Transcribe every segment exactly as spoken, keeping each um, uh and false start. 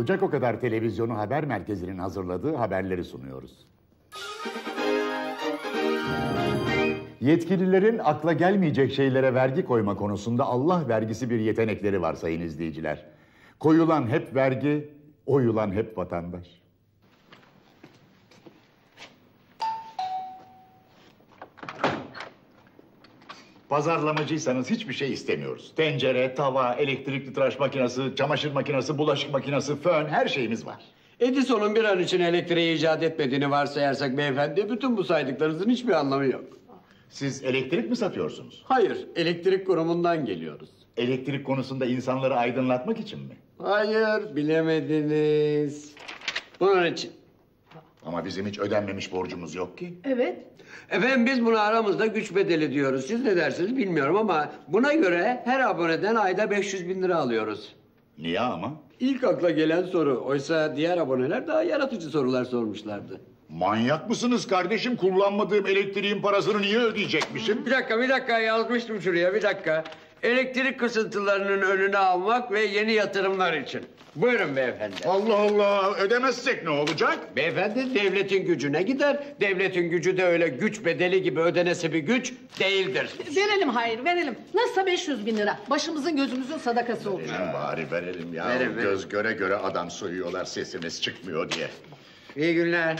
Olacak O Kadar Televizyonu Haber Merkezi'nin hazırladığı haberleri sunuyoruz. Yetkililerin akla gelmeyecek şeylere vergi koyma konusunda Allah vergisi bir yetenekleri var sayın izleyiciler. Koyulan hep vergi, oyulan hep vatandaş. Pazarlamacıysanız hiçbir şey istemiyoruz. Tencere, tava, elektrikli tıraş makinesi, çamaşır makinesi, bulaşık makinesi, fön, her şeyimiz var. Edison'un bir an için elektriği icat etmediğini varsayarsak beyefendi, bütün bu saydıklarınızın hiçbir anlamı yok. Siz elektrik mi satıyorsunuz? Hayır, elektrik kurumundan geliyoruz. Elektrik konusunda insanları aydınlatmak için mi? Hayır, bilemediniz. Bunun için. Ama bizim hiç ödenmemiş borcumuz yok ki. Evet. Efendim biz buna aramızda güç bedeli diyoruz. Siz ne dersiniz bilmiyorum ama buna göre her aboneden ayda beş yüz bin lira alıyoruz. Niye ama? İlk akla gelen soru. Oysa diğer aboneler daha yaratıcı sorular sormuşlardı. Manyak mısınız kardeşim? Kullanmadığım elektriğin parasını niye ödeyecekmişim? Bir dakika, bir dakika yazmıştım şuraya, bir dakika. Elektrik kısıntılarının önüne almak ve yeni yatırımlar için. Buyurun beyefendi. Allah Allah, ödemezsek ne olacak? Beyefendi devletin gücüne gider. Devletin gücü de öyle güç bedeli gibi ödenesi bir güç değildir. Verelim hayır, verelim. Nasılsa beş yüz bin lira. Başımızın gözümüzün sadakası olur. Verelim bari, verelim ya. Verin, verin. Göz göre göre adam soyuyorlar sesimiz çıkmıyor diye. İyi günler.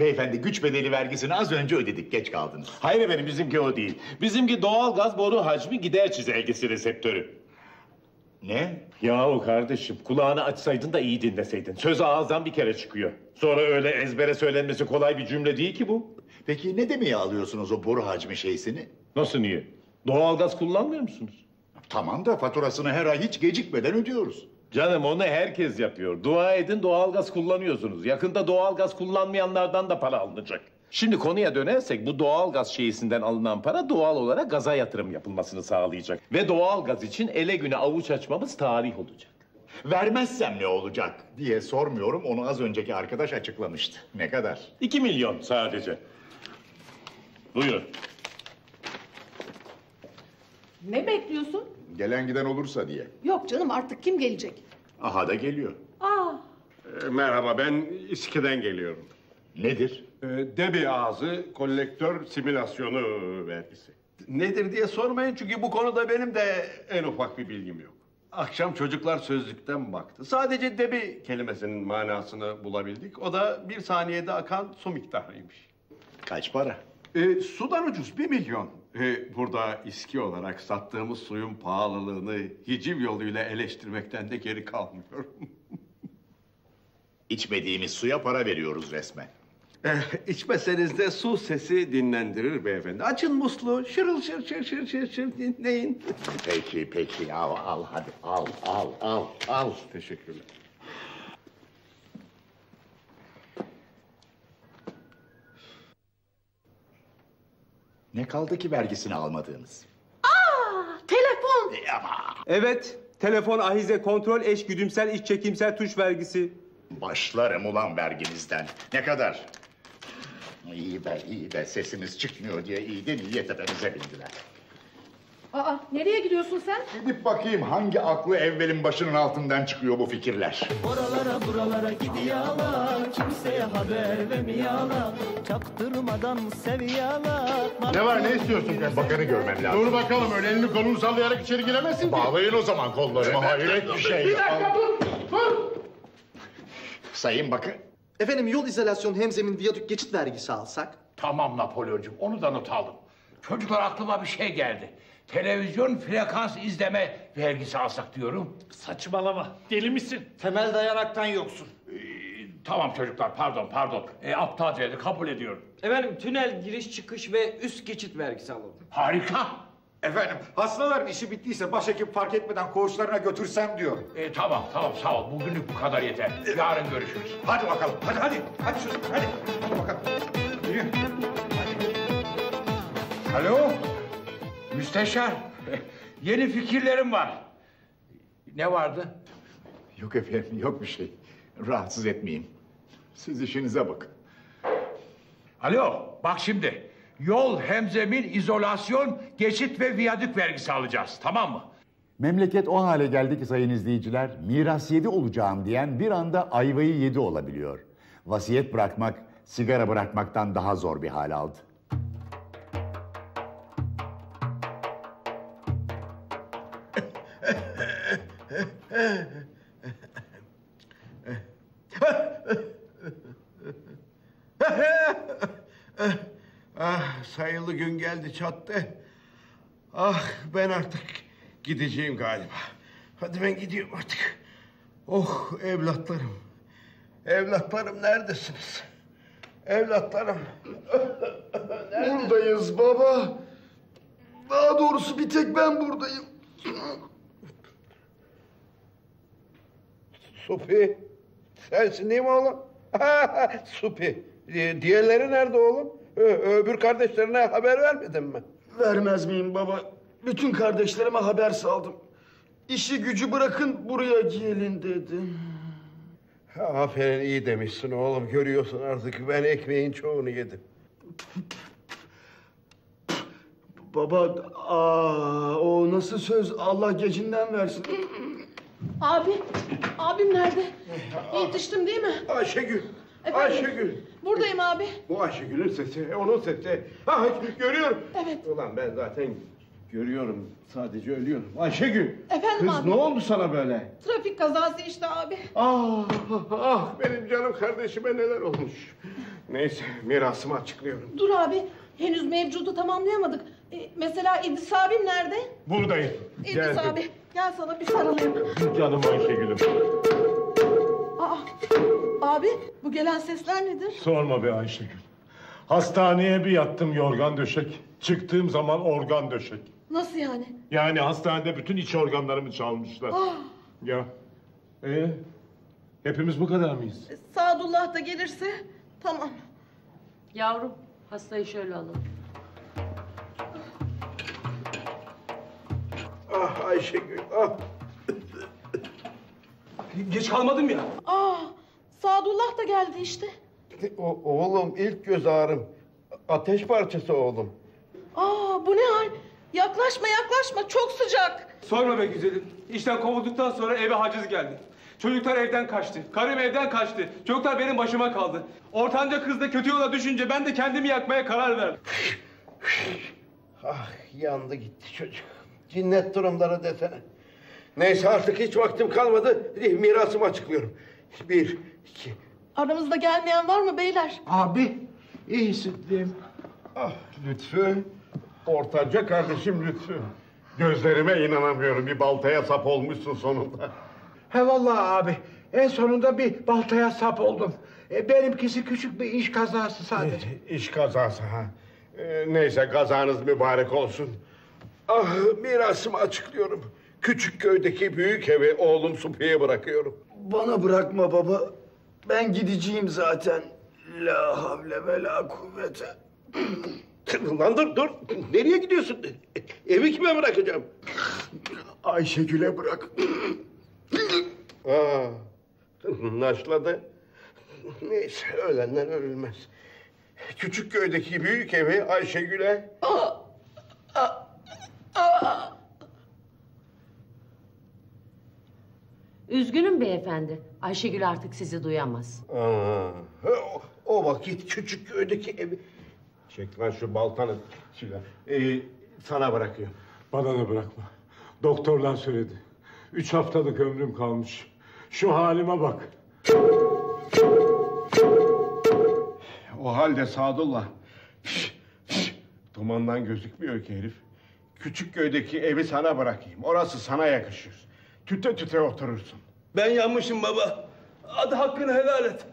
Beyefendi güç bedeli vergisini az önce ödedik, geç kaldınız. Hayır efendim, bizimki o değil. Bizimki doğalgaz boru hacmi gider çizelgesi reseptörü. Ne? Yahu kardeşim, kulağını açsaydın da iyi dinleseydin. Söz ağızdan bir kere çıkıyor. Sonra öyle ezbere söylenmesi kolay bir cümle değil ki bu. Peki ne demeye alıyorsunuz o boru hacmi şeysini? Nasıl niye? Doğalgaz kullanmıyor musunuz? Tamam da faturasını her ay hiç gecikmeden ödüyoruz. Canım onu herkes yapıyor. Dua edin doğalgaz kullanıyorsunuz. Yakında doğalgaz kullanmayanlardan da para alınacak. Şimdi konuya dönersek bu doğalgaz şeyisinden alınan para doğal olarak gaza yatırım yapılmasını sağlayacak. Ve doğalgaz için ele güne avuç açmamız tarih olacak. Vermezsem ne olacak diye sormuyorum. Onu az önceki arkadaş açıklamıştı. Ne kadar? İki milyon sadece. Buyurun. Ne bekliyorsun? Gelen giden olursa diye. Yok canım artık kim gelecek? Aha da geliyor. Aa. E, merhaba ben İSKİ'den geliyorum. Nedir? E, debi ağzı kolektör simülasyonu vergisi. Nedir diye sormayın çünkü bu konuda benim de en ufak bir bilgim yok. Akşam çocuklar sözlükten baktı. Sadece debi kelimesinin manasını bulabildik. O da bir saniyede akan su miktarıymış. Kaç para? E, sudan ucuz bir milyon. E, burada İSKİ olarak sattığımız suyun pahalılığını hiciv yoluyla eleştirmekten de geri kalmıyorum. İçmediğimiz suya para veriyoruz resmen. E, içmeseniz de su sesi dinlendirir beyefendi. Açın musluğu, şırıl şır şır şır şır şır dinleyin. Peki peki al al hadi al al al al. Teşekkürler. Ne kaldı ki vergisini almadığımız? Aa, telefon! E, ama. Evet, telefon, ahize, kontrol, eş, güdümsel, iç çekimsel, tuş vergisi. Başlarım ulan verginizden. Ne kadar? İyi be, iyi be. Sesimiz çıkmıyor diye iyi de niye tepemize bindiler. Aa, nereye gidiyorsun sen? Gidip bakayım hangi aklı evvelin başının altından çıkıyor bu fikirler. Oralara buralara gidiyala, kimseye haber vermiyala, çaktırmadan seviyala. Ne var, ne istiyorsun? Ben bakanı görmem lazım. Dur bakalım, öyle elini kolunu sallayarak içeri giremezsin. Bağlayın o zaman kollarımı, hayret bir şey. Bir dakika, dur, dur. Sayın Bakan. Efendim, yol izolasyonu hemzemin viyadük geçit vergisi alsak? Tamam Napolyoncum, onu da not aldım. Çocuklar aklıma bir şey geldi. Televizyon frekans izleme vergisi alsak diyorum. Saçmalama, deli misin? Temel dayanaktan yoksun. Ee, tamam çocuklar, pardon, pardon. Ee, aptalca kabul ediyorum. Efendim, tünel giriş çıkış ve üst geçit vergisi alalım. Harika. Efendim, hastaların işi bittiyse başhekim fark etmeden koğuşlarına götürsem diyor. Ee, tamam, tamam, sağ ol. Bugünlük bu kadar yeter. Yarın görüşürüz. Hadi bakalım, hadi, hadi. Hadi çocuk, hadi. Hadi bakalım. Yürü. Hadi. Alo? Müsteşar, yeni fikirlerim var. Ne vardı? Yok efendim, yok bir şey. Rahatsız etmeyeyim. Siz işinize bakın. Alo, bak şimdi. yol, hemzemin, izolasyon, geçit ve viyadük vergisi alacağız. Tamam mı? Memleket o hale geldi ki sayın izleyiciler, miras yedi olacağım diyen bir anda ayvayı yedi olabiliyor. Vasiyet bırakmak, sigara bırakmaktan daha zor bir hal aldı. Ah, sayılı gün geldi çattı. Ah, ben artık gideceğim galiba. Hadi ben gidiyorum artık. Oh evlatlarım. Evlatlarım neredesiniz? Evlatlarım. Neredesiniz? Buradayız baba. Daha doğrusu bir tek ben buradayım. Supi. Sensin değil mi oğlum? Supi. Diğerleri nerede oğlum? Öbür kardeşlerine haber vermedin mi? Vermez miyim baba? Bütün kardeşlerime haber saldım. İşi gücü bırakın buraya gelin dedim. Aferin, iyi demişsin oğlum. Görüyorsun artık ben ekmeğin çoğunu yedim. Baba, aa, o nasıl söz? Allah gecinden versin. Abi, abim nerede? Yetiştim değil mi? Ayşegül. Efendim? Ayşegül. Buradayım abi. Bu Ayşegül'ün sesi, onun sesi. Ha, görüyorum. Evet. Ulan ben zaten görüyorum, sadece ölüyorum. Ayşegül. Efendim kız, abi. Kız ne oldu sana böyle? Trafik kazası işte abi. Ah, ah benim canım kardeşime neler olmuş. Neyse, mirasımı açıklıyorum. Dur abi, henüz mevcudu tamamlayamadık. Ee, mesela İdris abim nerede? Buradayım. İdris geldim. Abi, gel sana bir sarılayım. Canım Ayşegül'üm. Aa, abi bu gelen sesler nedir? Sorma be Ayşegül. Hastaneye bir yattım yorgan döşek. Çıktığım zaman organ döşek. Nasıl yani? Yani hastanede bütün iç organlarımı çalmışlar. Ah. Ya. Ee, hepimiz bu kadar mıyız? Sadullah da gelirse tamam. Yavrum, hastayı şöyle alalım. Ah Ayşegül, ah. Geç kalmadım ya. Aa, Sadullah da geldi işte. O, oğlum ilk göz ağrım. Ateş parçası oğlum. Aa, bu ne hal? Yaklaşma yaklaşma, çok sıcak. Sorma be güzelim. İşten kovulduktan sonra eve haciz geldi. Çocuklar evden kaçtı. Karım evden kaçtı. Çocuklar benim başıma kaldı. Ortanca kız da kötü yola düşünce ben de kendimi yakmaya karar verdim. Ah, yandı gitti çocuk. Cinnet durumları desene. Neyse artık hiç vaktim kalmadı. Mirasımı açıklıyorum. Bir, iki... Aramızda gelmeyen var mı beyler? Abi, iyisin değil mi? Ah Lütfü, ortanca kardeşim Lütfü. Gözlerime inanamıyorum, bir baltaya sap olmuşsun sonunda. He vallahi abi, en sonunda bir baltaya sap oldum. E, benimkisi küçük bir iş kazası sadece. E, iş kazası ha. E, neyse, kazanız mübarek olsun. Ah, mirasımı açıklıyorum. Küçükköy'deki büyük evi oğlum Supi'ye bırakıyorum. Bana bırakma baba. Ben gideceğim zaten. La havle ve la kuvvete. Lan dur, dur. Nereye gidiyorsun? Evi kime bırakacağım? Ayşegül'e bırak. Aa, naşladı. Neyse, ölenden ölülmez. Küçükköy'deki büyük evi Ayşegül'e... Aa! Aa! Aa! Üzgünüm beyefendi. Ayşegül artık sizi duyamaz. Aa, o, o vakit Küçükköy'deki evi... Çek lan şu baltanı. Ee, sana bırakıyorum. Bana da bırakma. Doktorlar söyledi. Üç haftalık ömrüm kalmış. Şu halime bak. O halde Sadullah. Dumandan gözükmüyor ki herif. Küçükköy'deki evi sana bırakayım. Orası sana yakışır. Tüte tüte oturursun. Ben yanmışım baba. Adı hakkını helal et.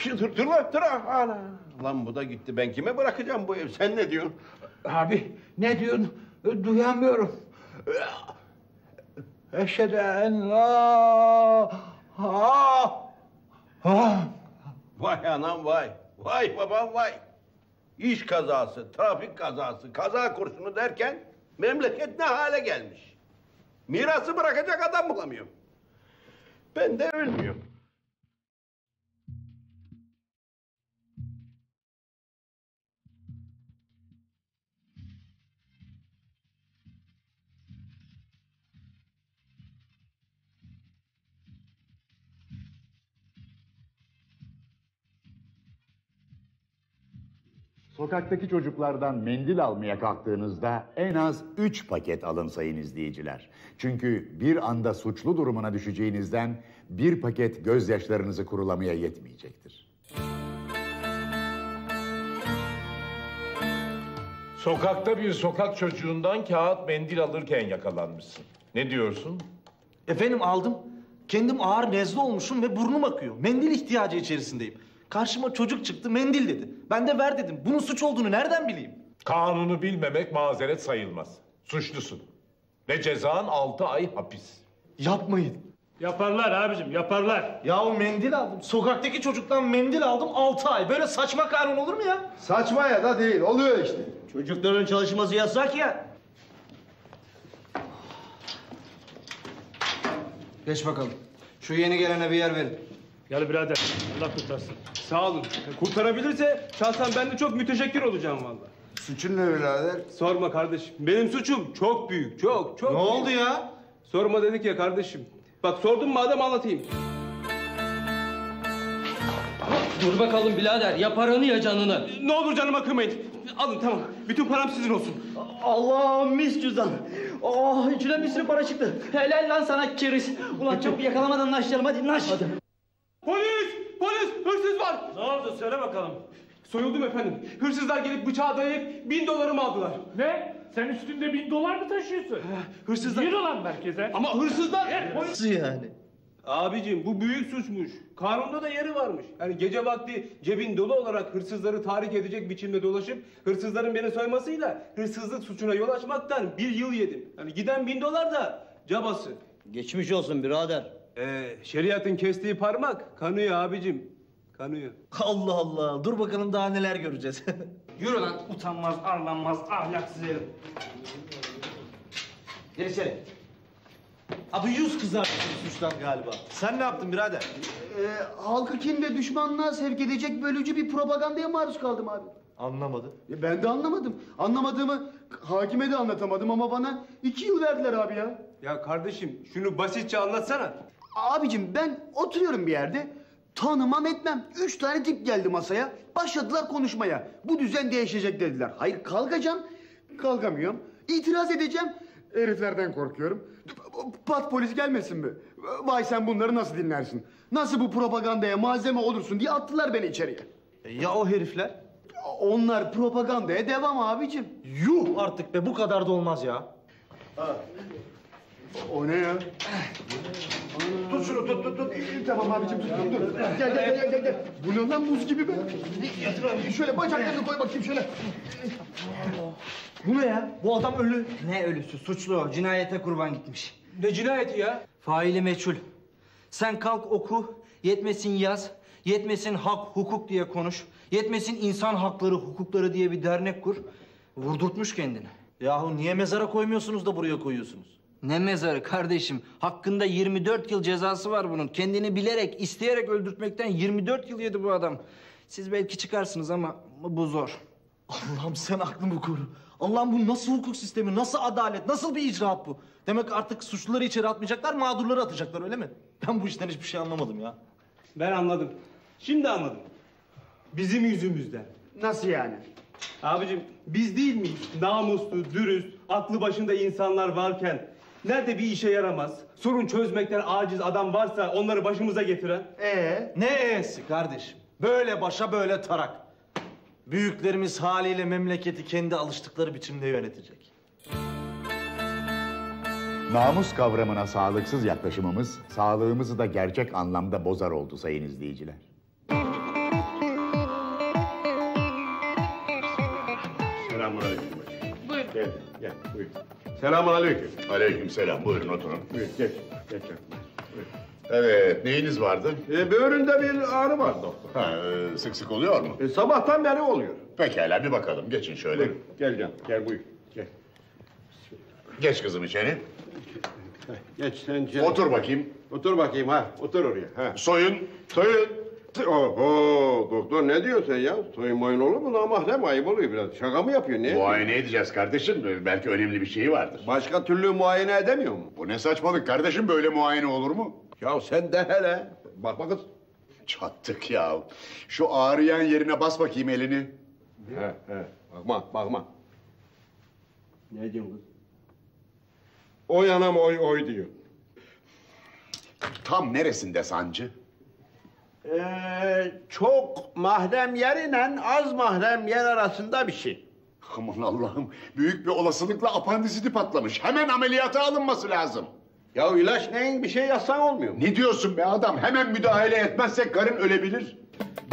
Şimdi dur, dur lan, dur ana. Lan bu da gitti. Ben kime bırakacağım bu ev? Sen ne diyorsun? Abi ne diyorsun? Duyamıyorum. Eşhedü en la. Vay anam vay. Vay babam vay. İş kazası, trafik kazası, kaza kurşunu derken memleket ne hale gelmiş. Mirası bırakacak adam bulamıyorum. Ben de ölmüyorum. sokaktaki çocuklardan mendil almaya kalktığınızda en az üç paket alın sayın izleyiciler. Çünkü bir anda suçlu durumuna düşeceğinizden bir paket gözyaşlarınızı kurulamaya yetmeyecektir. Sokakta bir sokak çocuğundan kağıt mendil alırken yakalanmışsın. Ne diyorsun? Efendim aldım. Kendim ağır nezle olmuşum ve burnum akıyor. Mendil ihtiyacı içerisindeyim. Karşıma çocuk çıktı, mendil dedi. Ben de ver dedim. Bunun suç olduğunu nereden bileyim? Kanunu bilmemek mazeret sayılmaz. Suçlusun. Ve cezan altı ay hapis. Yapmayın. Yaparlar abicim, yaparlar. Yahu mendil aldım. Sokaktaki çocuktan mendil aldım, altı ay. Böyle saçma kanun olur mu ya? Saçma ya da değil, oluyor işte. Çocukların çalışması yasak ya. Geç bakalım. Şu yeni gelene bir yer verin. Gel birader, Allah kurtarsın. Sağ olun. Kurtarabilirse şahsen ben de çok müteşekkir olacağım vallahi. Suçun ne birader? Sorma kardeşim. Benim suçum çok büyük, çok çok. Ne büyük. Oldu ya? Sorma dedik ya kardeşim. Bak sordun madem anlatayım. Dur bakalım birader, ya paranı ya canını. Ne olur canıma kıymayın. Alın tamam, bütün param sizin olsun. Allah mis cüzdan. Oh, içinden bir sürü para çıktı. Helal lan sana keriz. Ulan çabuk yakalamadan naşlayalım, hadi naş. Hadi. Polis! Polis! Hırsız var! Ne oldu? Söyle bakalım. Soyuldum efendim. Hırsızlar gelip bıçağa dayayıp bin dolarımı aldılar. Ne? Sen üstünde bin dolar mı taşıyorsun? Ee, hırsızlar... Yürü lan merkeze. Ama hırsızlar... E, polis... Nasıl yani? Abicim bu büyük suçmuş. Kanunda da yeri varmış. Yani gece vakti cebin dolu olarak hırsızları tahrik edecek biçimde dolaşıp hırsızların beni soymasıyla hırsızlık suçuna yol açmaktan bir yıl yedim. Yani giden bin dolar da cabası. Geçmiş olsun birader. Ee, şeriatın kestiği parmak kanıyor abicim, kanıyor. Allah Allah, dur bakalım daha neler göreceğiz. Yürü lan, utanmaz, arlanmaz, ahlaksız herif. Gel içeri. Abi yüz kızartmışsın suçtan galiba. Sen ne yaptın birader? Ee, halkı kin ve düşmanlığa sevk edecek bölücü bir propagandaya maruz kaldım abi. Anlamadım. E ben de anlamadım. Anlamadığımı hakime de anlatamadım ama bana iki yıl verdiler abi ya. Ya kardeşim, şunu basitçe anlatsana. Abicim ben oturuyorum bir yerde, tanımam etmem. Üç tane tip geldi masaya, başladılar konuşmaya. Bu düzen değişecek dediler. Hayır kalkacağım, kalkamıyorum. İtiraz edeceğim, heriflerden korkuyorum. Pat polis gelmesin mi? Vay sen bunları nasıl dinlersin? Nasıl bu propagandaya malzeme olursun diye attılar beni içeriye. E ya o herifler? Onlar propagandaya devam abicim. Yuh artık be, bu kadar da olmaz ya. Ha. O ne ya? Tut şunu, tut, tut, tut. Tamam abicim, tut, tut, tut. Gel, gel, gel, gel, gel. Bu lan buz gibi be. Yatır abi, şöyle bacaklarını koy bakayım şöyle. Bu ne ya? Bu adam ölü. Ne ölüsü? Suçlu o. Cinayete kurban gitmiş. Ne cinayeti ya? Faili meçhul. Sen kalk oku, yetmesin yaz, yetmesin hak, hukuk diye konuş, yetmesin insan hakları, hukukları diye bir dernek kur. Vurdurtmuş kendini. Yahu niye mezara koymuyorsunuz da buraya koyuyorsunuz? Ne mezarı kardeşim? Hakkında yirmi dört yıl cezası var bunun. Kendini bilerek, isteyerek öldürtmekten yirmi dört yıl yedi bu adam. Siz belki çıkarsınız ama bu zor. Allah'ım sen aklımı koru. Allah'ım bu nasıl hukuk sistemi, nasıl adalet, nasıl bir icraat bu? Demek artık suçluları içeri atmayacaklar, mağdurları atacaklar öyle mi? Ben bu işten hiçbir şey anlamadım ya. Ben anladım. Şimdi anladım. Bizim yüzümüzden. Nasıl yani? Abicim biz değil miyiz? Namuslu, dürüst, aklı başında insanlar varken... Nerede bir işe yaramaz, sorun çözmekten aciz adam varsa onları başımıza getiren... Ee? Ne e'si kardeşim? Böyle başa böyle tarak. Büyüklerimiz haliyle memleketi kendi alıştıkları biçimde yönetecek. Namus kavramına sağlıksız yaklaşımımız, sağlığımızı da gerçek anlamda bozar oldu sayın izleyiciler. Selamünaleyküm. Buyurun. Gel, gel, buyurun. Selamünaleyküm. Aleykümselam. Buyurun oturun. Buyurun geç. Geç. Evet, neyiniz vardı? Ee, böğründe bir ağrı var doktor. Ha, e, sık sık oluyor mu? E, sabahtan beri oluyor. Pekala bir bakalım. Geçin şöyle. Buyurun. Gel gel. Gel buyur. Gel. Geç kızım içeri. Geç sen içeri. Otur bakayım. Otur bakayım ha. Otur oraya. Ha. Soyun. Soyun. Oho doktor ne diyor sen ya? Soyun boyun olur mu? Namahrem ayıp oluyor biraz. Şaka mı yapıyor? Ne? Muayene edeceğiz kardeşim. Belki önemli bir şey vardır. Başka türlü muayene edemiyor mu? Bu ne saçmalık kardeşim? Böyle muayene olur mu? Ya sen de hele. Bak bakın. Çattık ya. Şu ağrıyan yerine bas bakayım elini. He he. Bakma bakma. Ne diyorsun kız? Oy anam oy oy diyor. Tam neresinde sancı? Ee, çok mahrem yerinen az mahrem yer arasında bir şey. Aman Allah'ım, büyük bir olasılıkla apandisiti patlamış. Hemen ameliyata alınması lazım. Ya ilaç neyin bir şey yazsan olmuyor mu? Ne diyorsun be adam? Hemen müdahale etmezsek karın ölebilir.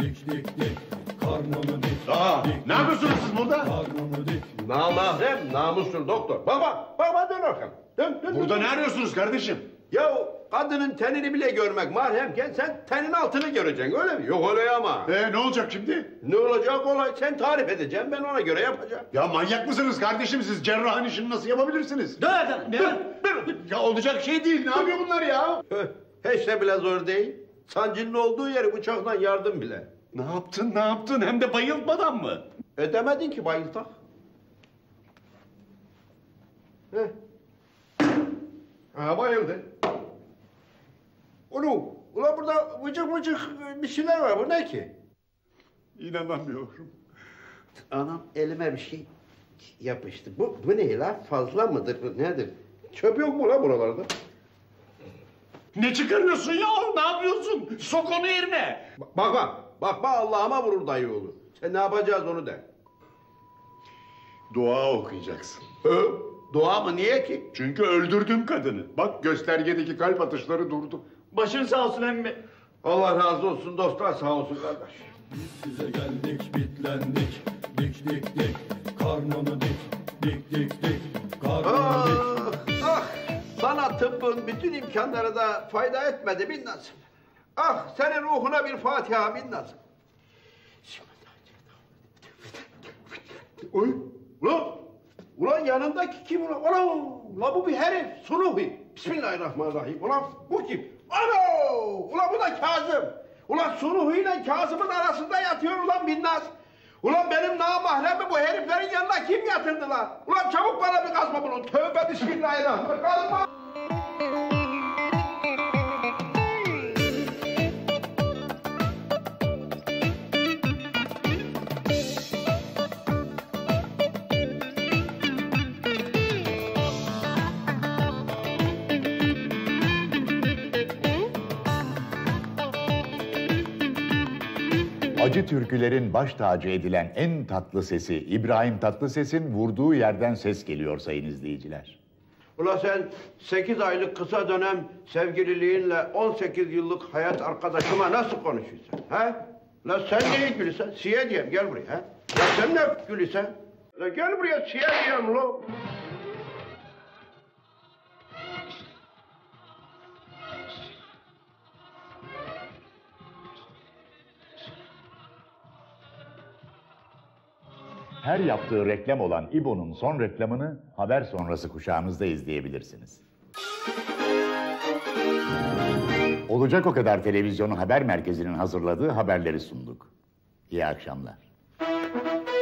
Dik dik dik, karnını dik. Aa, dik, ne yapıyorsunuz dik, siz burada? Karnını dik. Namahrem, namustur doktor. Baba, baba dön arkam. Dön, dön. Burada dön, ne dön. Arıyorsunuz kardeşim? Ya kadının tenini bile görmek mahremken sen tenin altını göreceksin öyle mi? Yok öyle ama. Ee ne olacak şimdi? Ne olacak olay sen tarif edeceksin ben ona göre yapacağım. Ya manyak mısınız kardeşim siz cerrahın işini nasıl yapabilirsiniz? Dur adam ne? Dur, dur. Ya olacak şey değil ne yapıyor bunlar ya? Hiç de bile zor değil. Sancının olduğu yeri bıçakla yardım bile. Ne yaptın ne yaptın hem de bayıltmadan mı? Ödemedin ki bayıltak. Heh. Ha bayıldı. Oğlum, ulan burada vıcık vıcık bir şeyler var. Bu ne ki? İnanamıyorum. Anam elime bir şey yapıştı. Bu, bu ne la? Fazla mıdır? Nedir? Çöp yok mu la buralarda? Ne çıkarıyorsun ya? Ne yapıyorsun? Sok onu yerine. Bak bak. Bak bak Allah'ıma vurur dayı oğlu. Sen ne yapacağız onu de. Dua okuyacaksın. Hı? Dua mı? Niye ki? Çünkü öldürdüm kadını. Bak göstergedeki kalp atışları durdu. Başın sağ olsun emmi. Allah razı olsun dostlar sağ olsun kardeş. Biz size geldik bitlendik. Dik dik dik. Karnını dik. Dik dik dik. Karnını ah, dik. Ah! Sana tıbbın bütün imkanları da fayda etmedi bin nasip. Ah! Senin ruhuna bir Fatiha bin nasip. Oy! Ulan! Ulan yanındaki kim ulan? Ulan! Ulan bu bir herif. Sunuhi. Bismillahirrahmanirrahim. Ulan bu kim? Ana! Ulan bu da Kazım. Ulan Sunuhi ile Kazım'ın arasında yatıyor ulan Binnaz. Ulan benim namahremi bu heriflerin yanına kim yatırdı lan? Ulan çabuk bana bir kazma bulun. Tövbe bismillahirrahmanirrahim. Kazma! Acı türkülerin baş tacı edilen en tatlı sesi İbrahim Tatlıses'in vurduğu yerden ses geliyor sayın izleyiciler. Ula sen sekiz aylık kısa dönem sevgililiğinle on sekiz yıllık hayat arkadaşıma nasıl konuşuyorsun? Ha? La sen neyi gülüyorsun? Siye diyeyim gel buraya. Ha? La sen ne gülüyorsun? La gel buraya siye diyeyim lo. Her yaptığı reklam olan İbo'nun son reklamını haber sonrası kuşağımızda izleyebilirsiniz. Olacak o kadar televizyonu haber merkezinin hazırladığı haberleri sunduk. İyi akşamlar.